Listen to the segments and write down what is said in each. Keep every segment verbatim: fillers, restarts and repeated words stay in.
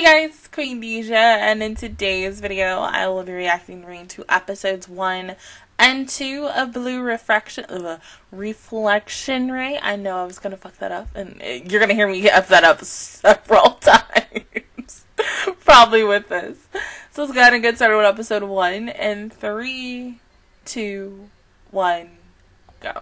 Hey guys, Queen Deja, and in today's video I will be reacting to episodes one and two of Blue Reflection uh, Reflection Ray. I know I was gonna fuck that up, and you're gonna hear me F that up several times, probably with this. So let's go ahead and get started with episode one, and three, two, one, go.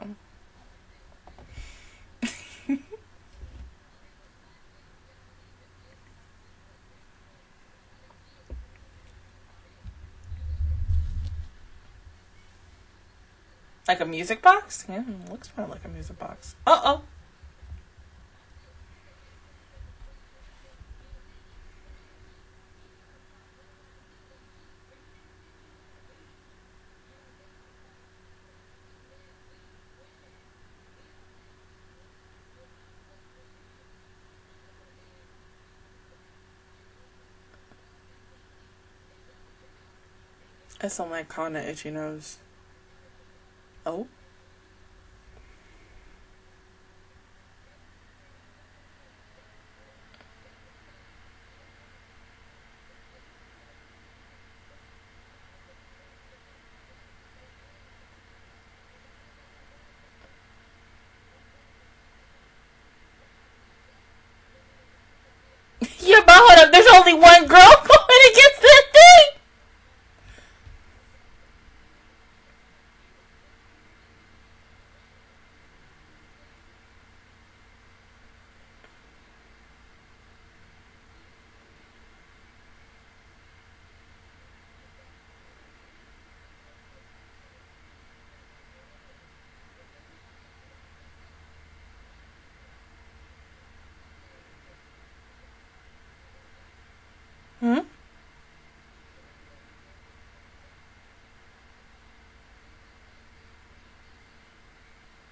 Like a music box? Yeah, it looks more like a music box. Uh-oh. I sound like Kana Itchy Nose. Oh. Yeah, but hold up, there's only one girl going against this thing. Hmm?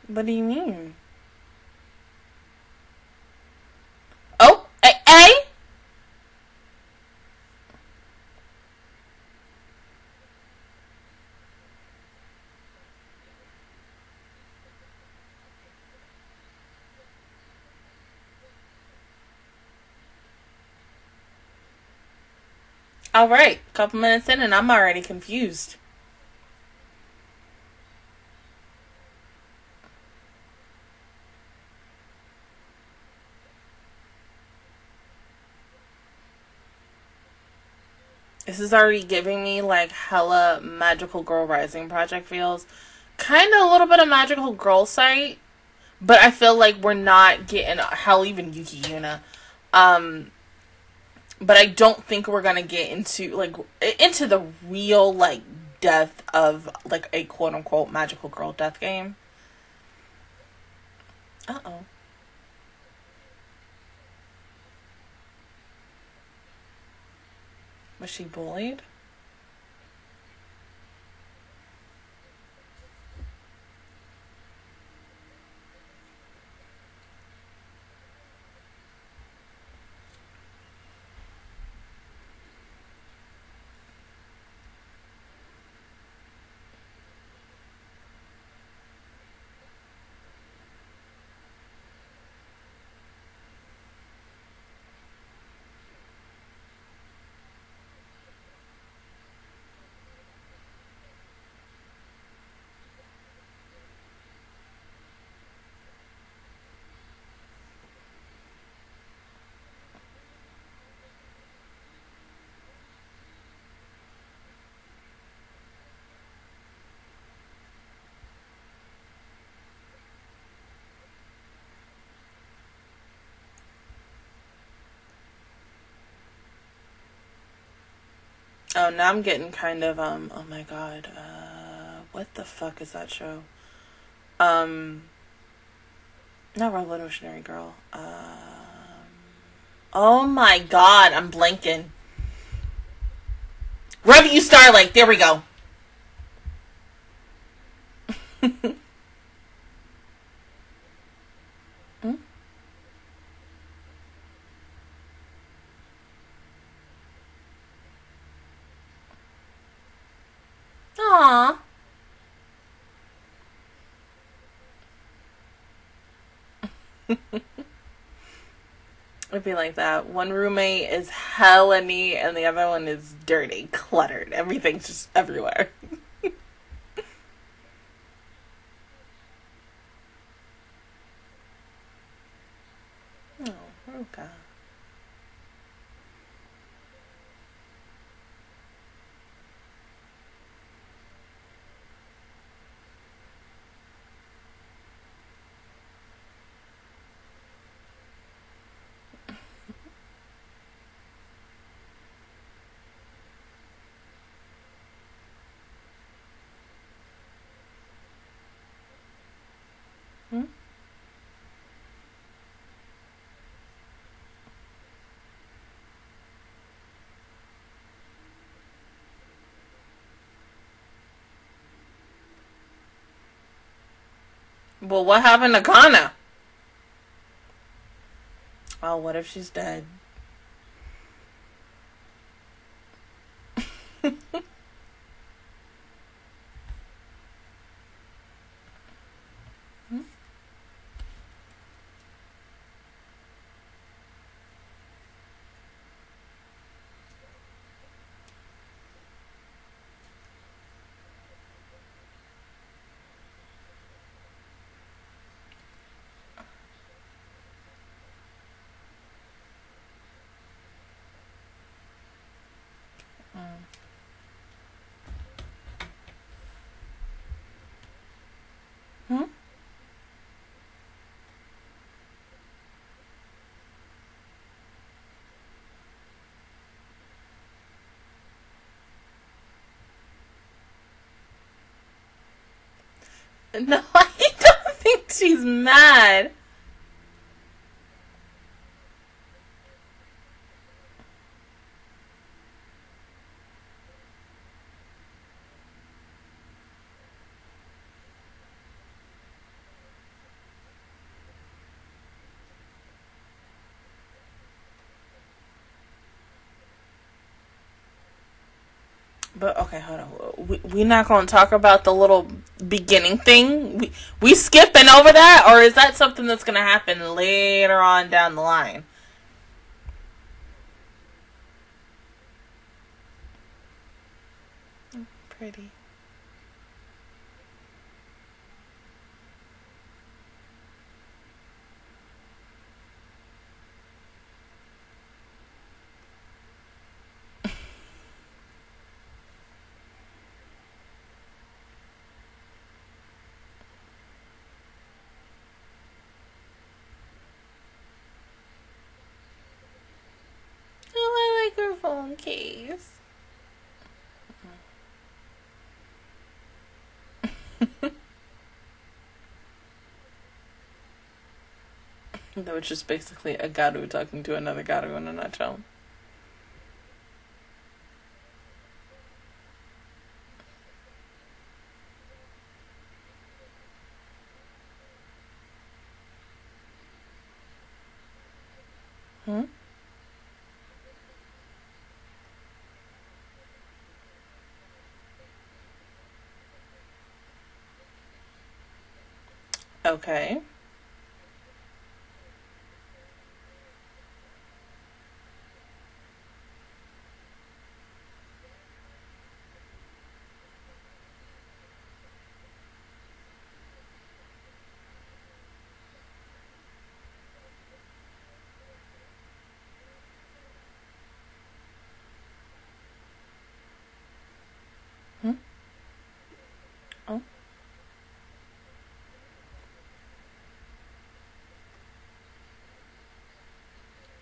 What do you mean? Oh, a, a? All right, couple minutes in and I'm already confused. This is already giving me like hella Magical Girl Rising Project feels. Kind of a little bit of Magical Girl sight, but I feel like we're not getting, hell, even Yuki Yuna. Um... But I don't think we're gonna get into like into the real like death of like a quote unquote magical girl death game. Uh oh. Was she bullied? Oh, now I'm getting kind of, um, oh my god, uh, what the fuck is that show? Um, not Revolutionary Girl. Um, oh my god, I'm blanking. Ruby Starlight, there we go. It'd be like that. One roommate is hella neat and the other one is dirty, cluttered. Everything's just everywhere. Oh, Ruka. Well, what happened to Kana? Oh, what if she's dead? No, I don't think she's mad. But okay, hold on. We we're not gonna talk about the little beginning thing. We we skipping over that, or is that something that's gonna happen later on down the line? Pretty. Case. That was just basically a Garu talking to another Garu in a nutshell. Hmm? Okay.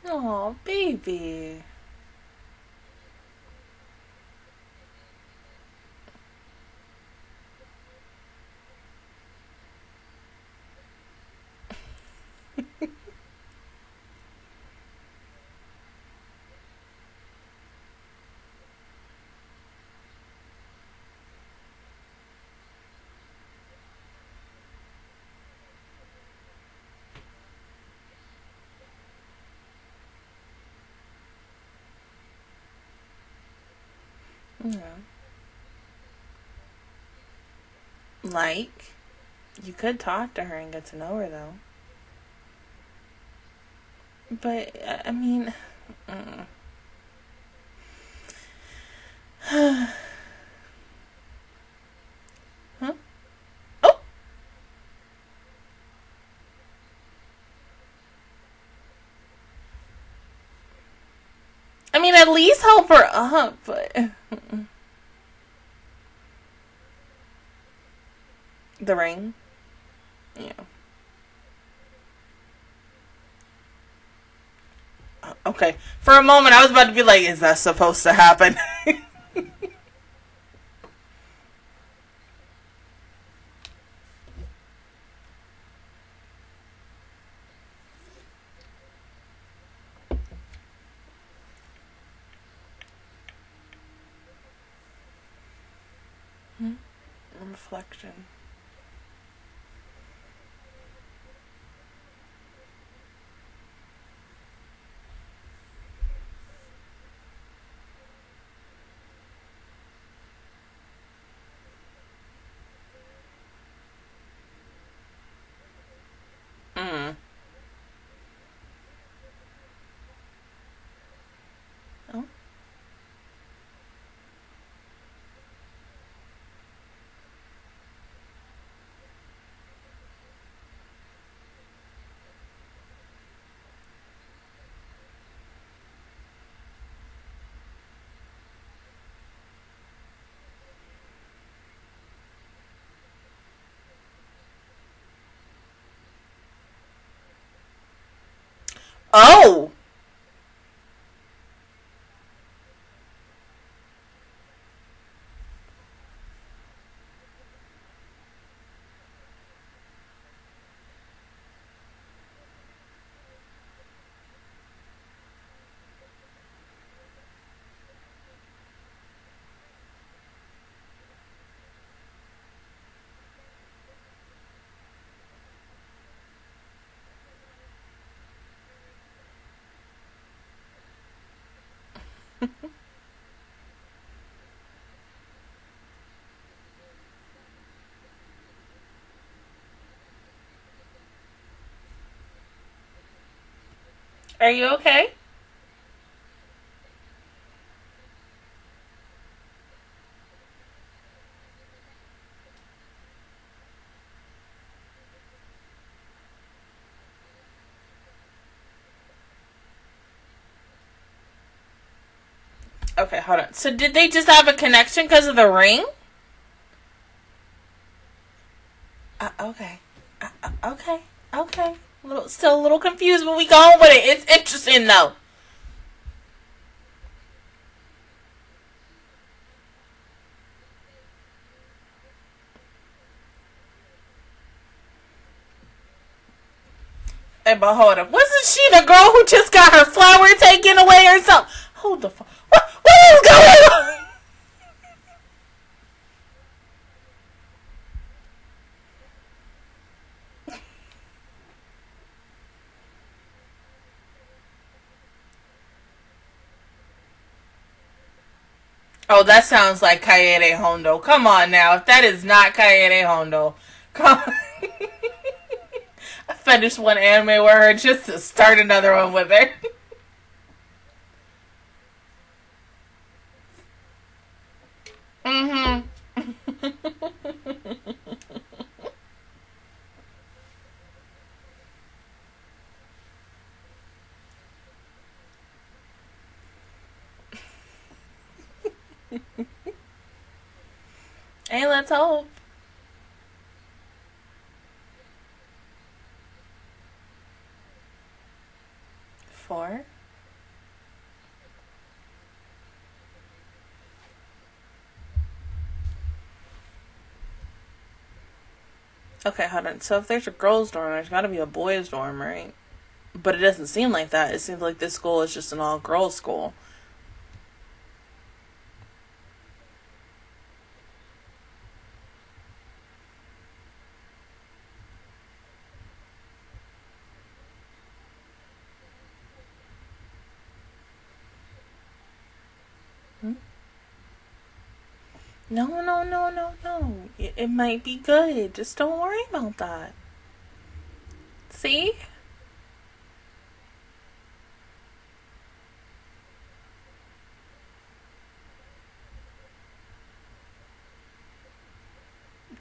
Oh, baby. Yeah. Like, you could talk to her and get to know her, though. But, I mean... Uh. Huh? Oh! I mean, at least help her up, but... The ring? Yeah. Okay. For a moment, I was about to be like, is that supposed to happen? Hmm? Reflection. Oh! Are you okay? Okay, hold on. So did they just have a connection because of the ring? Uh, okay. Uh, okay. Okay. A little, still a little confused, but we going with it. It's interesting, though. Hey, but hold up. Wasn't she the girl who just got her flower taken away or something? Hold the fuck. What, what is going on? Oh, that sounds like Kaede Hondo. Come on now. If that is not Kaede Hondo, come on. I finished one anime with her just to start another one with her. Mm-hmm. Hey, let's hope. Four. Okay, hold on. So if there's a girls' dorm, there's gotta be a boys' dorm, right? But it doesn't seem like that. It seems like this school is just an all-girls school. Hmm? No, no, no, no, no. It, it might be good. Just don't worry about that. See?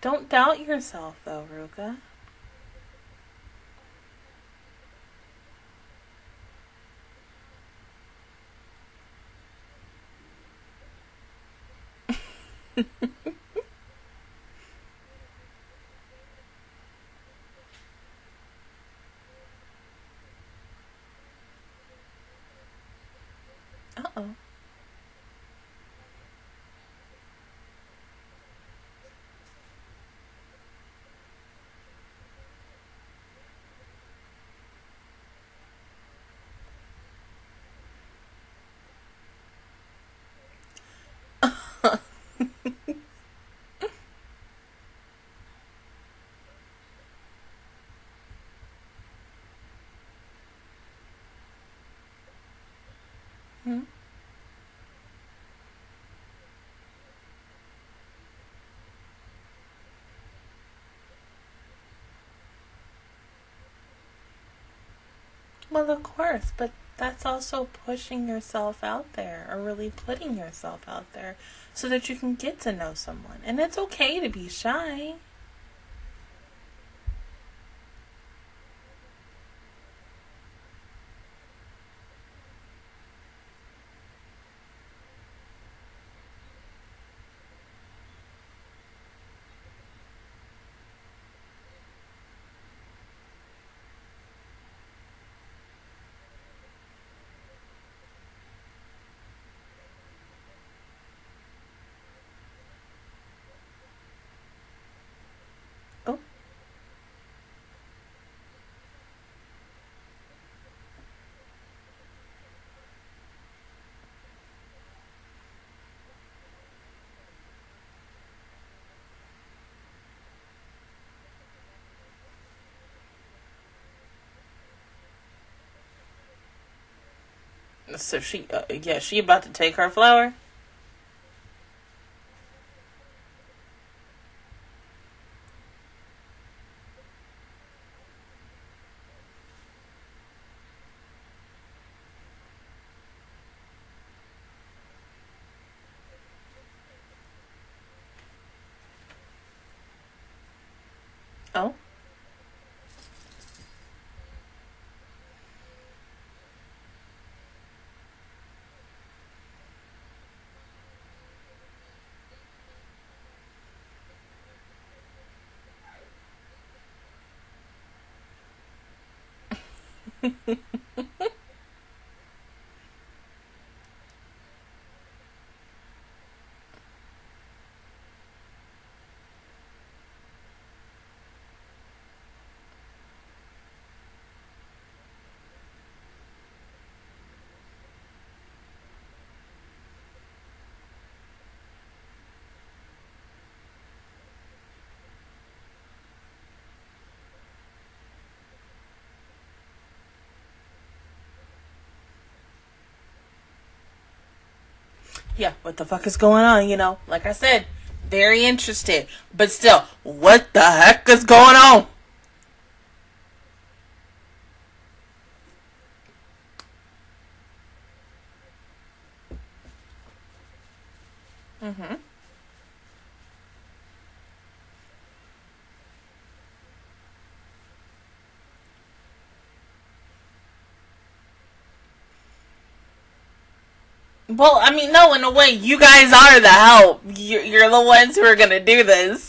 Don't doubt yourself, though, Ruka. Uh-oh. Hmm? Well, of course, but that's also pushing yourself out there, or really putting yourself out there so that you can get to know someone. And it's okay to be shy. So she, uh, yeah, she about to take her flower. Oh. Yeah, what the fuck is going on, you know? Like I said, very interested. But still, what the heck is going on? Mm-hmm. Well, I mean, no, in a way, you guys are the help. You're, you're the ones who are going to do this.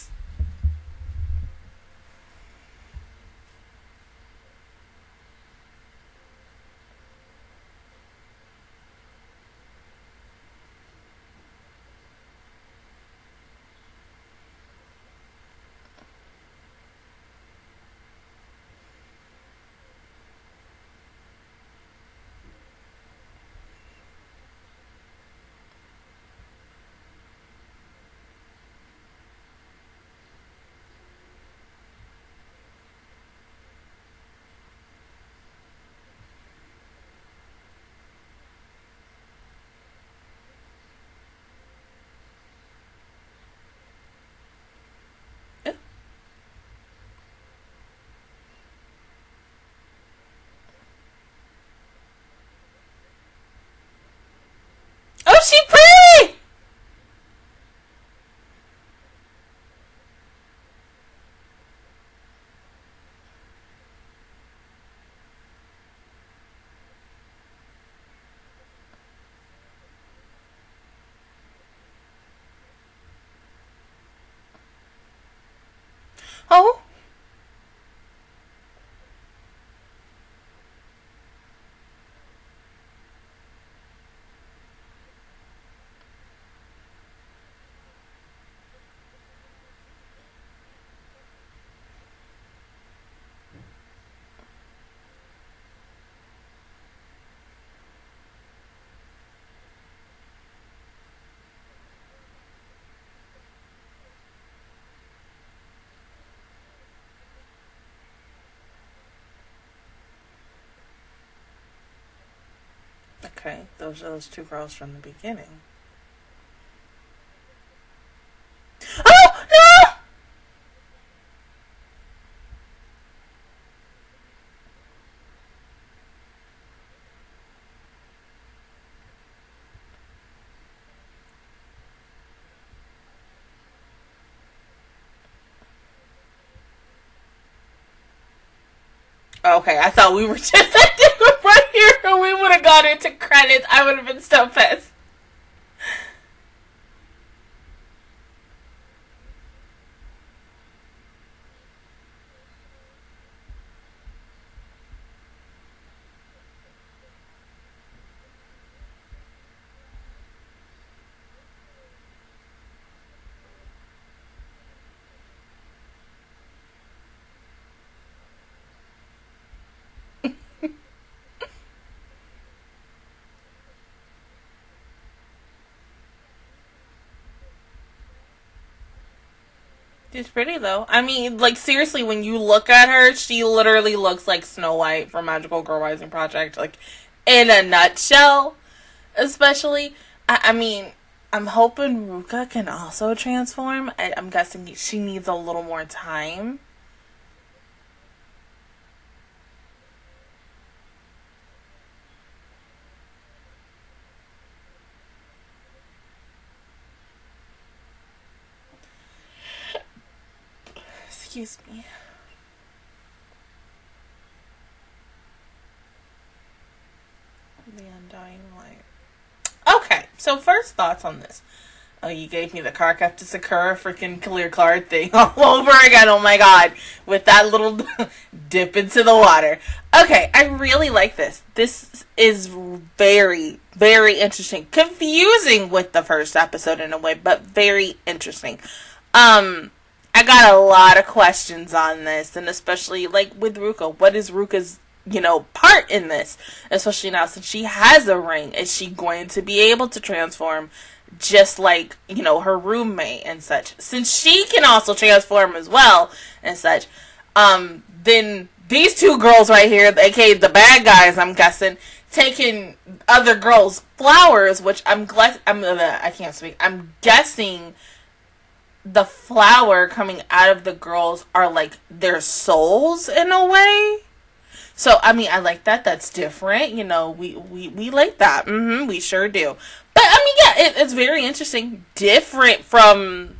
Oh. Okay, those are those two girls from the beginning. Oh, no! Okay, I thought we were just that different right here. We would have gone into credits. I would have been so pissed. She's pretty, though. I mean, like, seriously, when you look at her, she literally looks like Snow White from Magical Girl Rising Project, like, in a nutshell, especially. I, I mean, I'm hoping Ruka can also transform. I, I'm guessing she needs a little more time. Excuse me. The Undying Light. Okay, so first thoughts on this. Oh, you gave me the car cap to Sakura freaking clear card thing all over again. Oh my god. With that little dip into the water. Okay, I really like this. This is very, very interesting. Confusing with the first episode in a way, but very interesting. Um... I got a lot of questions on this, and especially, like, with Ruka. What is Ruka's, you know, part in this? Especially now since she has a ring. Is she going to be able to transform just like, you know, her roommate and such? Since she can also transform as well and such, um, then these two girls right here, aka the bad guys, I'm guessing, taking other girls' flowers, which I'm glad, I'm, uh, I can't speak, I'm guessing... the flower coming out of the girls are like their souls in a way. So I mean, I like that. That's different, you know. We we we like that. Mm-hmm. We sure do. But I mean, yeah, it, it's very interesting, different from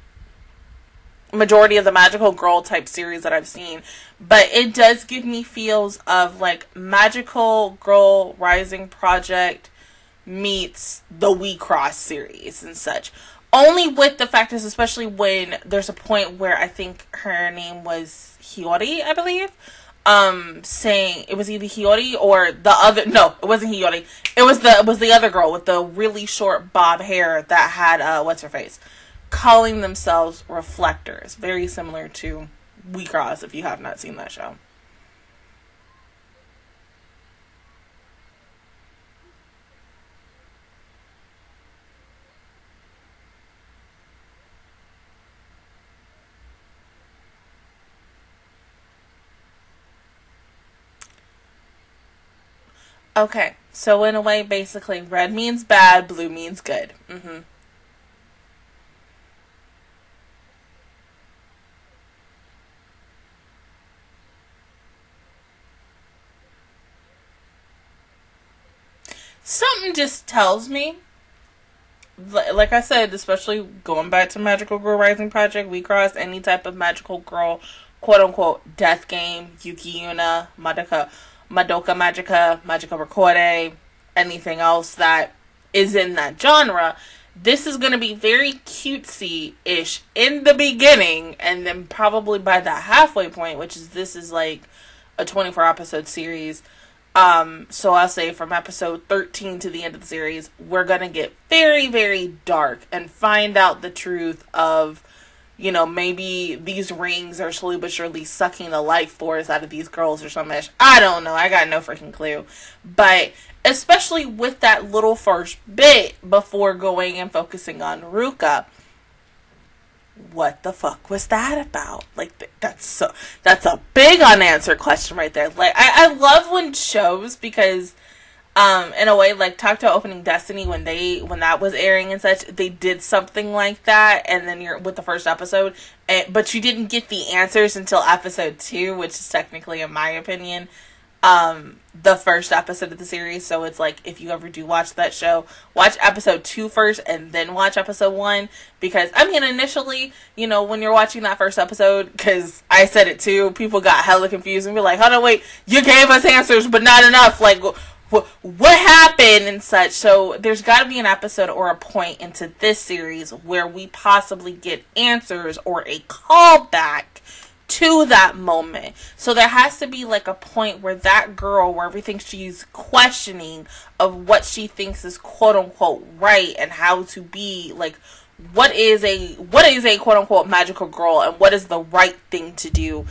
majority of the Magical Girl type series that I've seen. But it does give me feels of like Magical Girl Rising Project meets the We Cross series and such. Only with the fact is, especially when there's a point where I think her name was Hiyori, I believe, um, saying it was either Hiyori or the other, no, it wasn't Hiyori, it was the, it was the other girl with the really short bob hair that had, uh, what's her face, calling themselves Reflectors, very similar to We Cross, if you have not seen that show. Okay, so in a way, basically, red means bad, blue means good. Mm-hmm. Something just tells me, like I said, especially going back to Magical Girl Rising Project, We Cross, any type of Magical Girl, quote-unquote, death game, Yuki Yuna, Madoka... Madoka Magica, Magical Record, anything else that is in that genre, This is going to be very cutesy-ish in the beginning, and then probably by the halfway point, which is this is like a twenty-four episode series. Um, so I'll say from episode thirteen to the end of the series, we're going to get very, very dark and find out the truth of, you know, maybe these rings are slowly but surely sucking the life force out of these girls or something. I don't know. I got no freaking clue. But especially with that little first bit before going and focusing on Ruka. What the fuck was that about? Like, th that's so, that's a big unanswered question right there. Like, I, I love when shows, because, um, in a way, like, talk to Opening Destiny, when they, when that was airing and such, they did something like that, and then you're with the first episode, and, but you didn't get the answers until episode two, which is technically, in my opinion, um, the first episode of the series. So it's like, if you ever do watch that show, watch episode two first and then watch episode one, because I mean, initially, you know, when you're watching that first episode, because I said it too, people got hella confused and be like, hold on, wait, you gave us answers but not enough, like wh what happened and such. So there's got to be an episode or a point into this series where we possibly get answers or a callback to that moment. So there has to be like a point where that girl, where everything she's questioning of what she thinks is quote unquote right, and how to be like, what is a what is a quote unquote magical girl, and what is the right thing to do.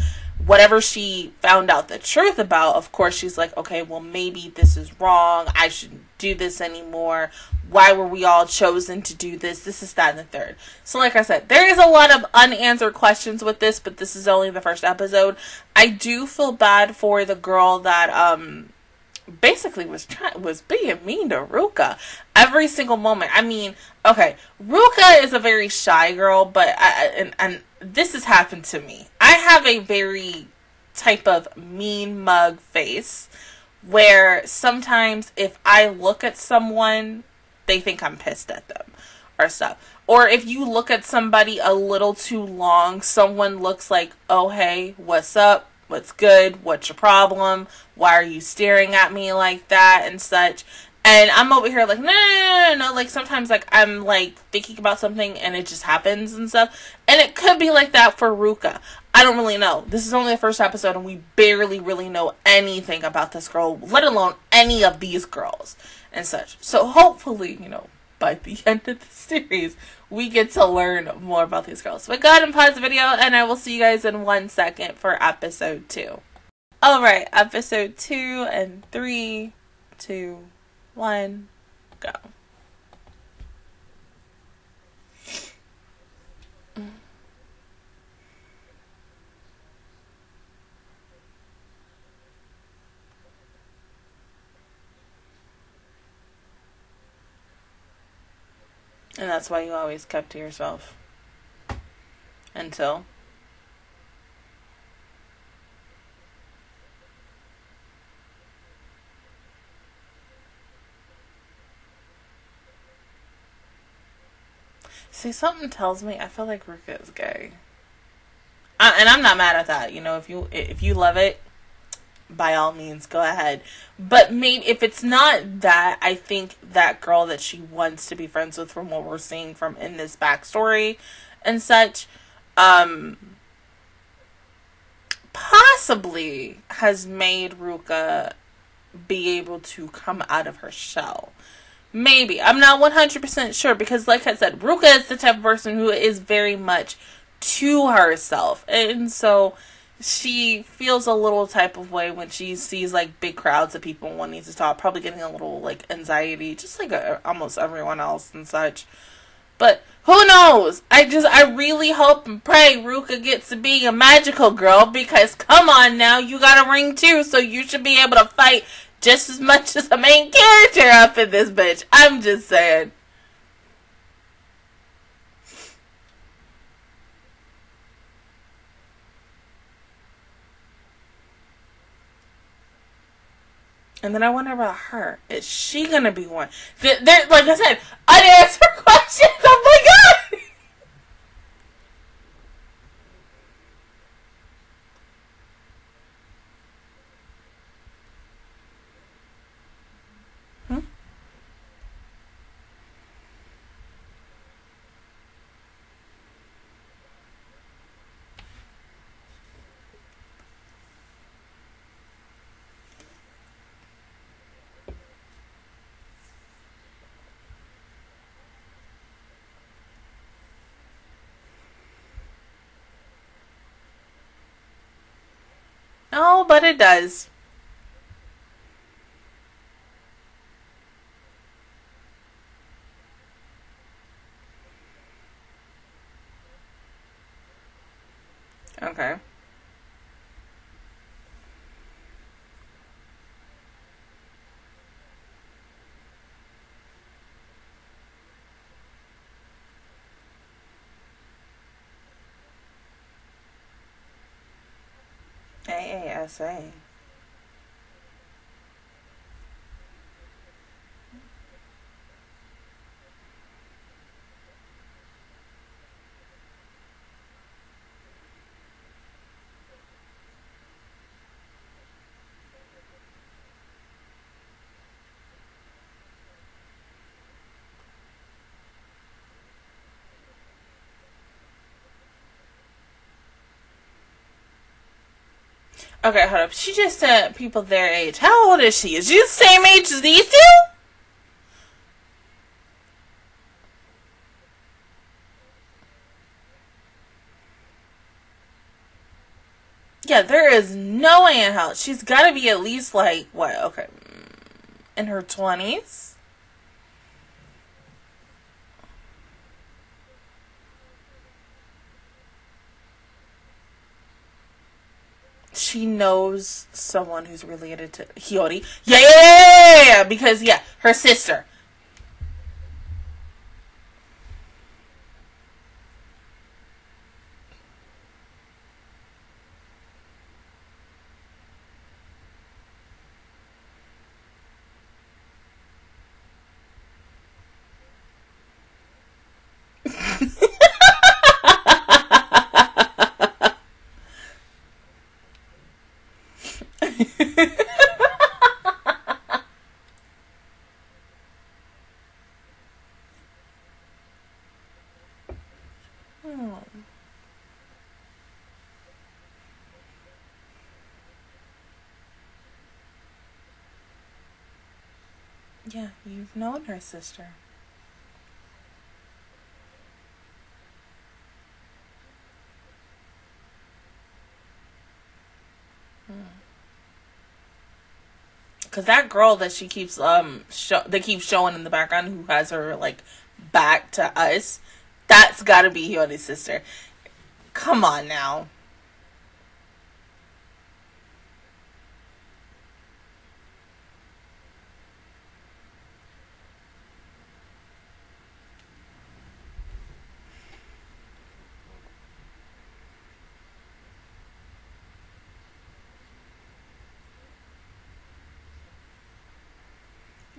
Whatever she found out the truth about, of course she's like, okay, well maybe this is wrong, I shouldn't do this anymore, why were we all chosen to do this, this is that and the third. So like I said, there is a lot of unanswered questions with this, but this is only the first episode. I do feel bad for the girl that um basically was trying was being mean to Ruka every single moment. I mean, okay, Ruka is a very shy girl, but I, and, and this has happened to me. I have a very type of mean mug face, where sometimes if I look at someone, they think I'm pissed at them or stuff. Or if you look at somebody a little too long, someone looks like, oh, hey, what's up? What's good? What's your problem? Why are you staring at me like that and such? And I'm over here like, no, no, no, no, like sometimes like I'm like thinking about something and it just happens and stuff. And it could be like that for Ruka. I don't really know. This is only the first episode and we barely really know anything about this girl, let alone any of these girls and such. So hopefully, you know, by the end of the series, we get to learn more about these girls. But go ahead and pause the video and I will see you guys in one second for episode two. All right, episode two and three, two, one, go. And that's why you always kept to yourself. Until. See, something tells me I feel like Ruka is gay. I, and I'm not mad at that. You know, if you if you love it, by all means, go ahead. But maybe if it's not that, I think that girl that she wants to be friends with, from what we're seeing from in this backstory and such, um, possibly has made Ruka be able to come out of her shell. Maybe. I'm not one hundred percent sure, because like I said, Ruka is the type of person who is very much to herself. And so she feels a little type of way when she sees like big crowds of people wanting to talk, probably getting a little like anxiety, just like a, almost everyone else and such. But who knows? I just, I really hope and pray Ruka gets to be a magical girl, because come on now, you got a ring too, so you should be able to fight just as much as the main character up in this bitch. I'm just saying. And then I wonder about her. Is she going to be one? There, there, like I said, unanswered questions. Oh my God. but it does. Okay. A A S A. Okay, hold up. She just said people their age. How old is she? Is she the same age as these two? Yeah, there is no way in hell. She's got to be at least like, what, okay, in her twenties? She knows someone who's related to Hiyori. Yeah, yeah, yeah, yeah, because, yeah, her sister. Yeah, you've known her sister. Because that girl that she keeps, um, show they keep showing in the background who has her, like, back to us, that's gotta be Hiyori's sister. Come on now.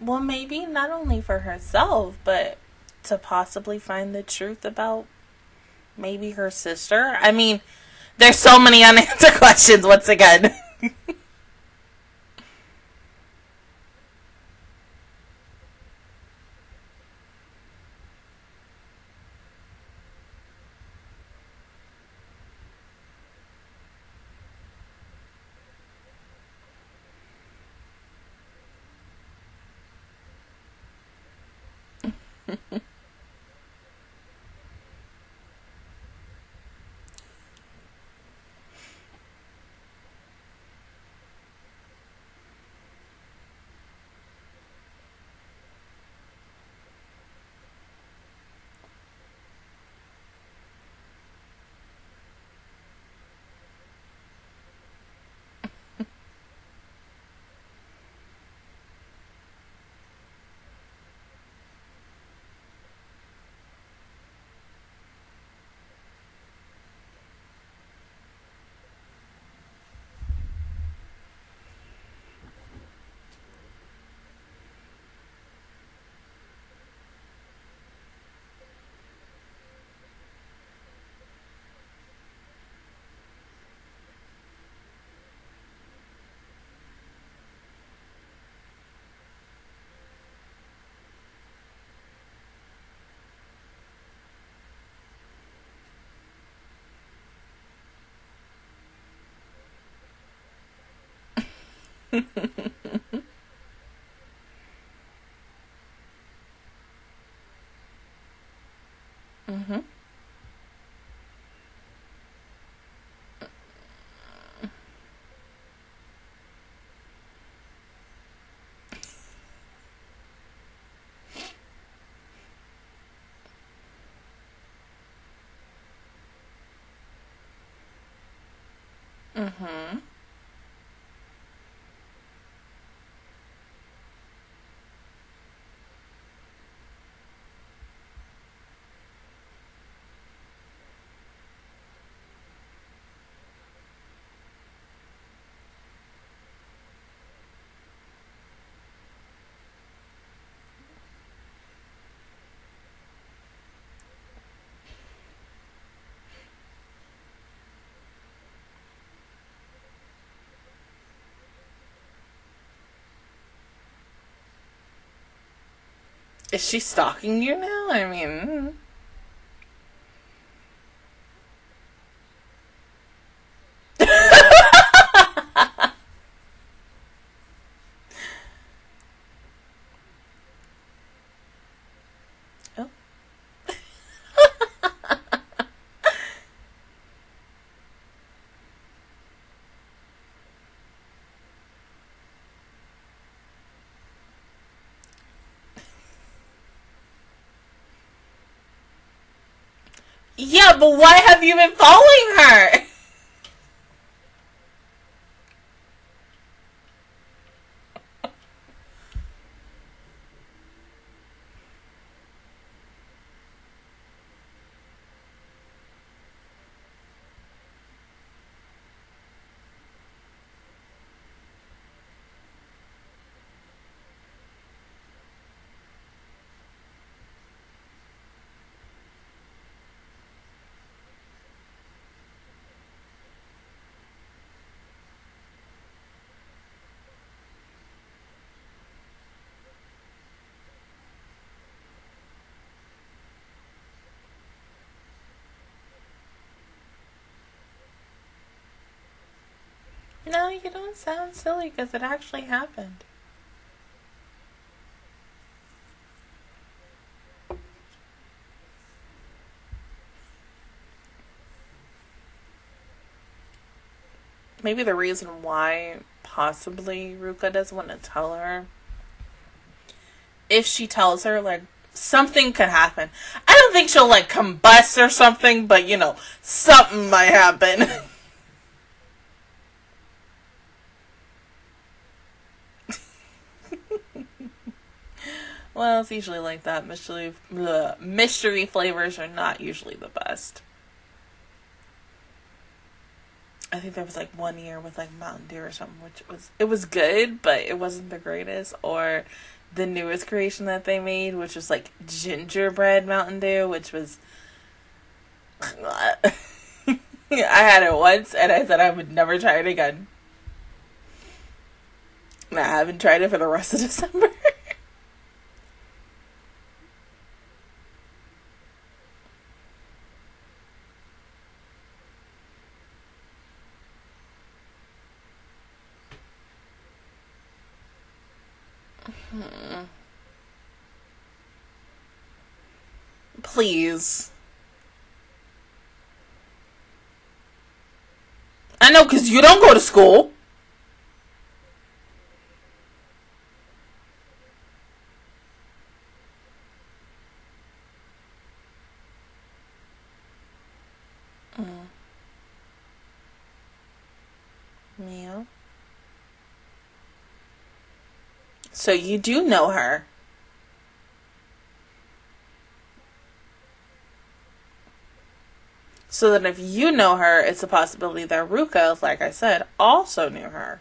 Well, maybe not only for herself, but to possibly find the truth about maybe her sister. I mean, there's so many unanswered questions once again. Mm-hmm. Mm-hmm. Is she stalking you now? I mean... oh. Yeah, but why have you been following her? No, you don't sound silly, because it actually happened. Maybe the reason why, possibly, Ruka doesn't want to tell her. If she tells her, like, something could happen. I don't think she'll, like, combust or something, but, you know, something might happen. Well, it's usually like that. Mystery, bleh, mystery flavors are not usually the best. I think there was like one year with like Mountain Dew or something, which was, it was good, but it wasn't the greatest. Or the newest creation that they made, which was like gingerbread Mountain Dew, which was, I had it once and I said I would never try it again. And I haven't tried it for the rest of December. Hmm. Please. I know, because you don't go to school. Mm. Meow. So you do know her. So that if you know her, it's a possibility that Ruka, like I said, also knew her.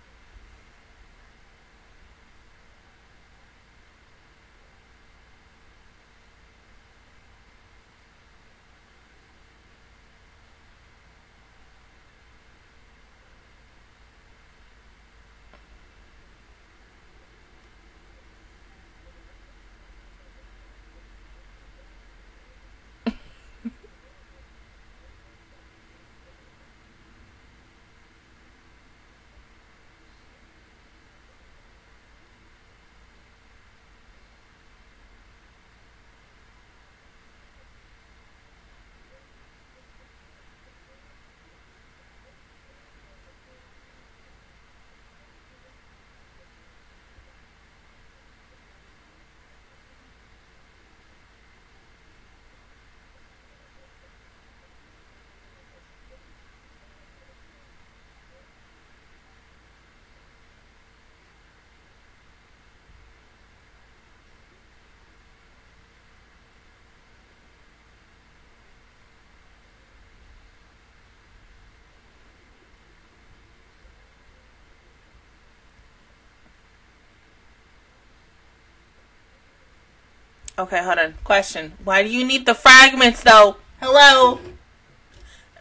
Okay, hold on. Question. Why do you need the fragments, though? Hello?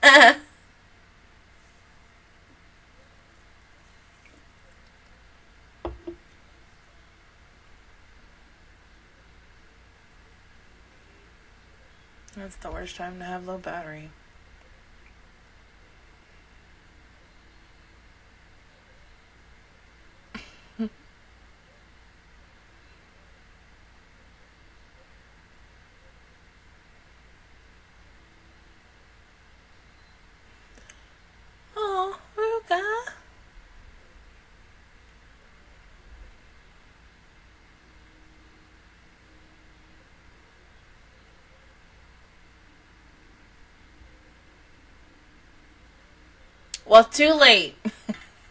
Uh-huh. That's the worst time to have low battery. Well, too late.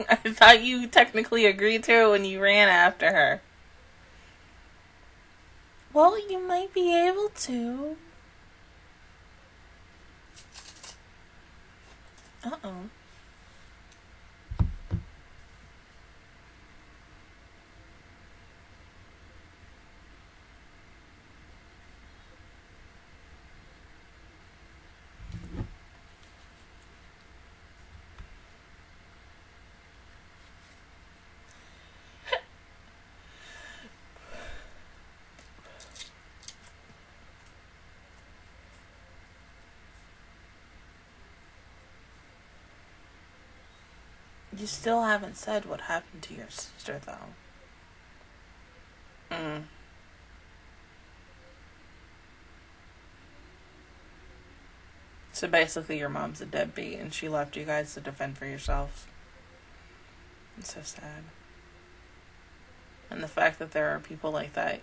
I thought you technically agreed to it when you ran after her. Well, you might be able to. Uh-oh. You still haven't said what happened to your sister, though. Mm. So basically your mom's a deadbeat and she left you guys to defend for yourselves. It's so sad. And the fact that there are people like that,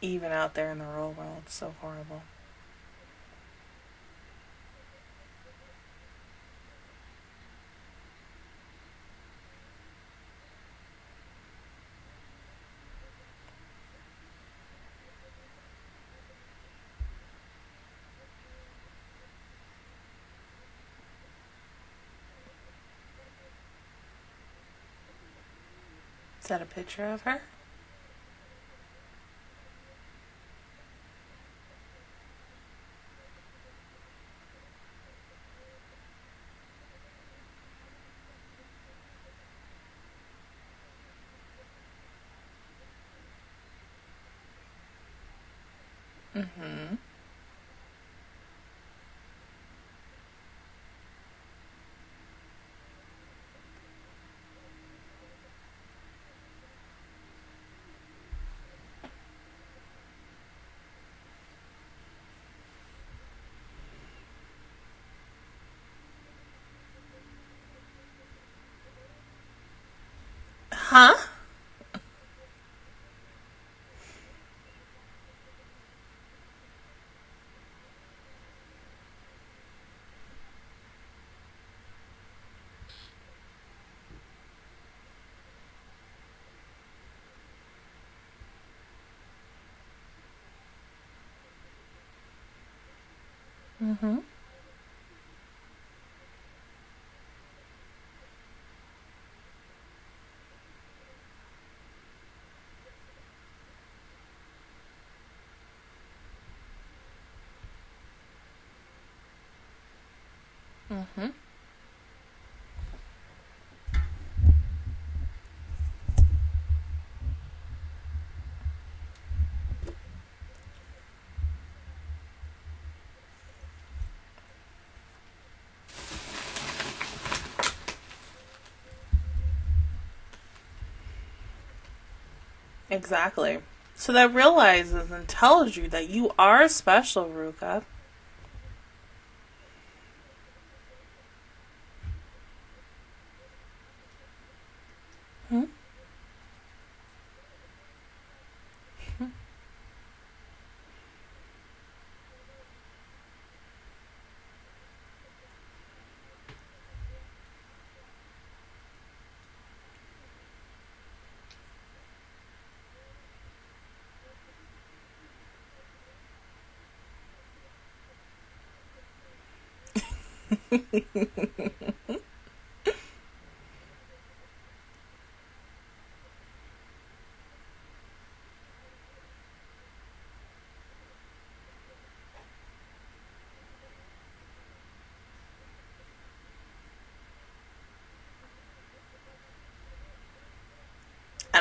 even out there in the real world, is so horrible. Is that a picture of her? Mm-hmm. Huh? Mm-hmm. Mm-hmm. Exactly. So that realizes and tells you that you are special, Ruka.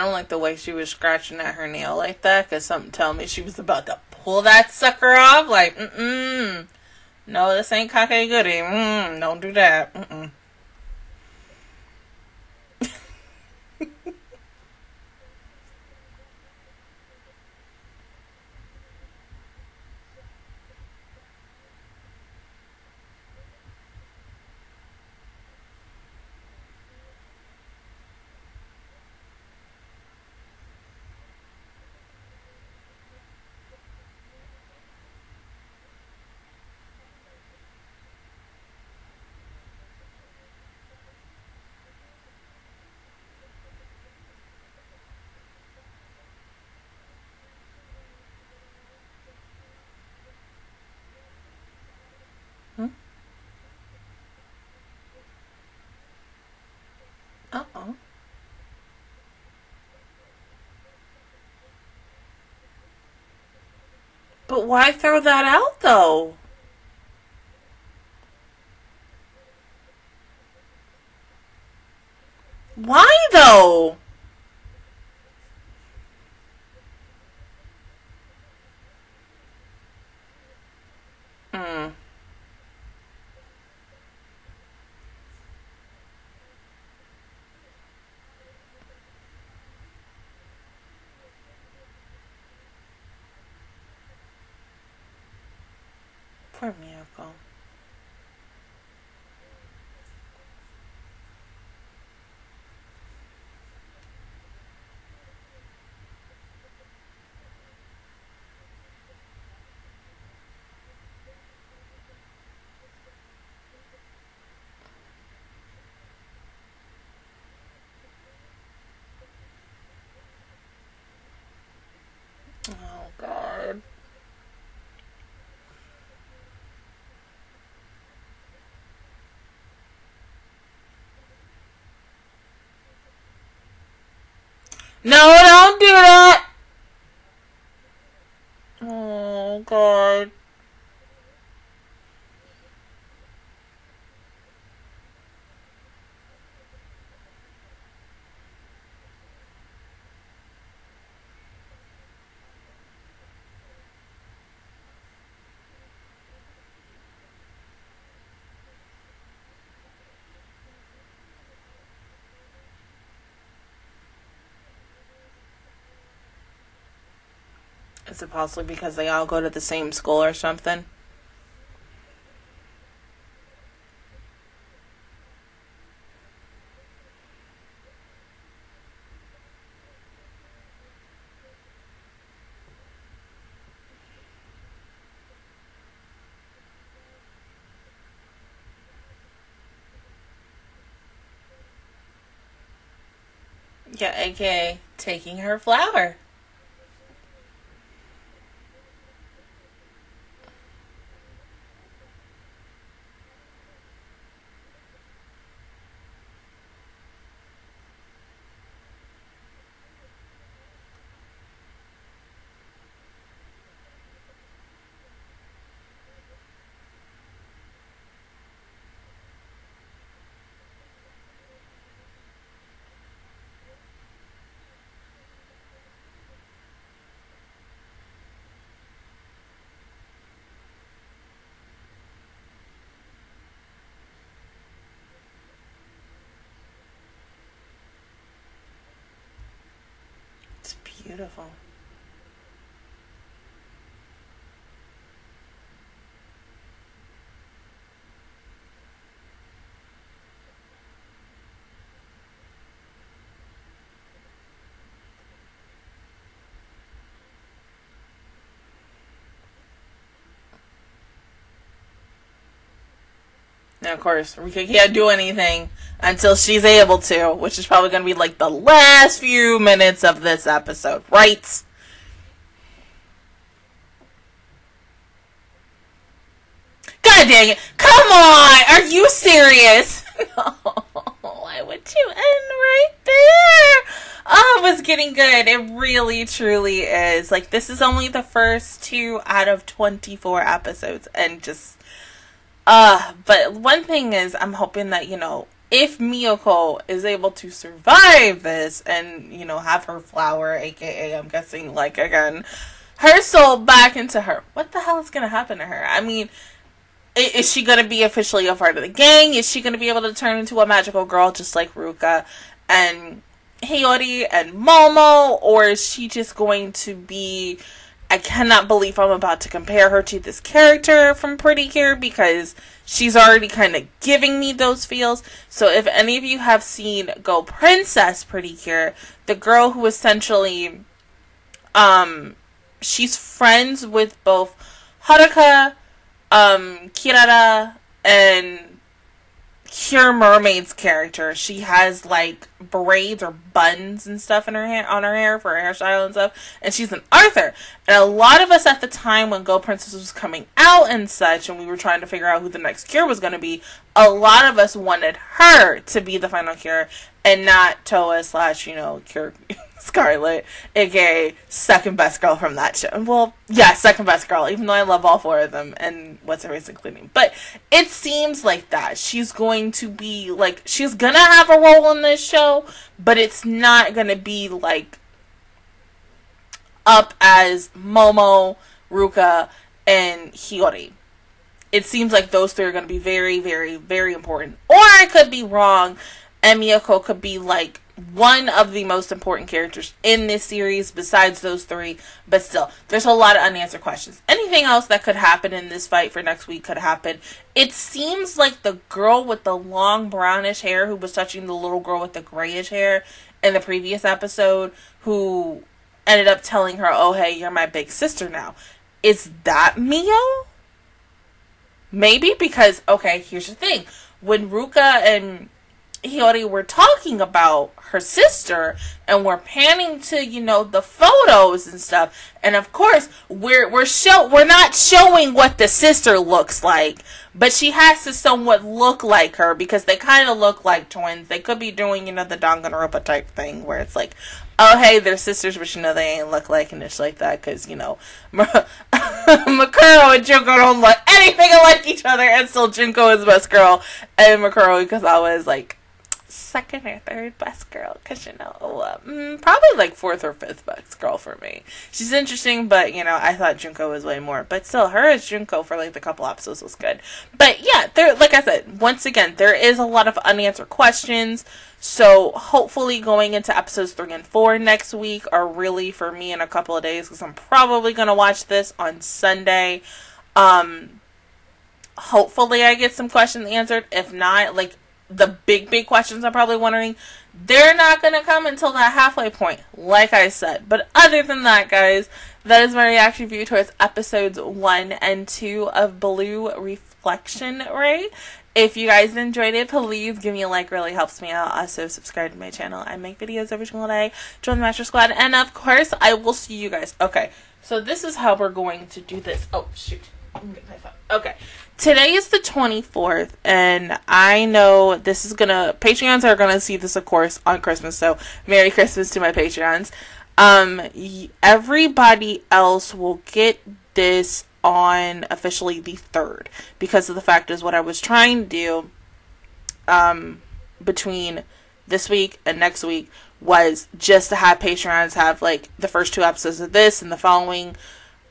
don't like the way she was scratching at her nail like that, because something tell me she was about to pull that sucker off. Like, mm-mm. No, this ain't Kake Goody. Mm, don't do that. Mm-mm. Uh-oh. But why throw that out, though? Why, though? Poor Miracle. Oh, God. No, don't do that! Oh, God. Is it possibly because they all go to the same school or something? Yeah, A K A taking her flower. Beautiful. Now, of course, Rika can't do anything until she's able to, which is probably going to be like the last few minutes of this episode, right? God dang it. Come on! Are you serious? Oh, why would you end right there? Oh, it was getting good. It really, truly is. Like, this is only the first two out of twenty-four episodes, and just... Uh, but one thing is, I'm hoping that, you know, if Miyako is able to survive this and, you know, have her flower, aka, I'm guessing, like, again, her soul back into her, what the hell is gonna happen to her? I mean, is she gonna be officially a part of the gang? Is she gonna be able to turn into a magical girl just like Ruka and Hiyori and Momo? Or is she just going to be... I cannot believe I'm about to compare her to this character from Pretty Cure, because she's already kind of giving me those feels. So if any of you have seen Go Princess Pretty Cure, the girl who essentially, um, she's friends with both Haruka, um, Kirara, and Cure Mermaid's character. She has like braids or buns and stuff in her hair, on her hair, for her hairstyle and stuff, and she's an author. And a lot of us at the time when Go Princess was coming out and such, and we were trying to figure out who the next Cure was going to be, a lot of us wanted her to be the final Cure and not Toa slash, you know, Cure Scarlett, aka second best girl from that show. Well, yeah, second best girl, even though I love all four of them and what's her face including. But it seems like that she's going to be like, she's gonna have a role in this show, but it's not gonna be like up as Momo, Ruka, and Hiyori. It seems like those three are gonna be very, very, very important. Or I could be wrong, and Miyako could be like one of the most important characters in this series besides those three, but still, there's a lot of unanswered questions. Anything else that could happen in this fight for next week could happen. It seems like the girl with the long brownish hair who was touching the little girl with the grayish hair in the previous episode, who ended up telling her, oh hey, you're my big sister now, is that Mio? Maybe, because, okay, here's the thing, when Ruka and Hiyori were talking about her sister and we're panning to, you know, the photos and stuff, and of course we're we're show we're not showing what the sister looks like, but she has to somewhat look like her because they kind of look like twins. They could be doing, you know, the Danganronpa type thing where it's like, oh hey, they're sisters, but you know they ain't look like and it's like that because, you know, Mukuro and Junko don't look anything like each other, and still Junko is best girl and Mukuro, because I was like second or third best girl, because, you know, um, probably like fourth or fifth best girl for me. She's interesting, but, you know, I thought Junko was way more, but still, her as Junko for like the couple episodes was good. But yeah, there, like I said, once again, there is a lot of unanswered questions. So hopefully going into episodes three and four next week, or really for me in a couple of days, because I'm probably gonna watch this on Sunday. Um, hopefully I get some questions answered. If not, like, the big, big questions I'm probably wondering, they're not going to come until that halfway point, like I said. But other than that, guys, that is my reaction view towards episodes one and two of Blue Reflection Ray. If you guys enjoyed it, please give me a like. It really helps me out. Also, subscribe to my channel. I make videos every single day. Join the Master Squad. And, of course, I will see you guys. Okay, so this is how we're going to do this. Oh, shoot. I'm getting my phone. Okay. Today is the twenty-fourth, and I know this is gonna, Patreons are gonna see this, of course, on Christmas, so Merry Christmas to my Patreons. Um, everybody else will get this on officially the third, because of the fact is what I was trying to do, um, between this week and next week was just to have Patreons have, like, the first two episodes of this and the following.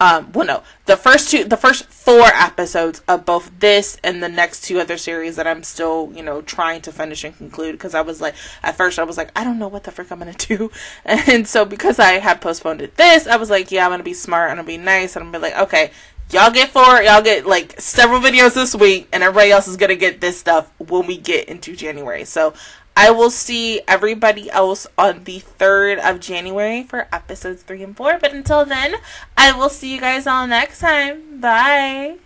Um, well, no, the first two, the first four episodes of both this and the next two other series that I'm still, you know, trying to finish and conclude, because I was like, at first I was like, I don't know what the frick I'm going to do, and so because I had postponed it this, I was like, yeah, I'm going to be smart, I'm going to be nice, and I'm going to be like, okay, y'all get four, y'all get, like, several videos this week, and everybody else is going to get this stuff when we get into January, so I will see everybody else on the third of January for episodes three and four. But until then, I will see you guys all next time. Bye.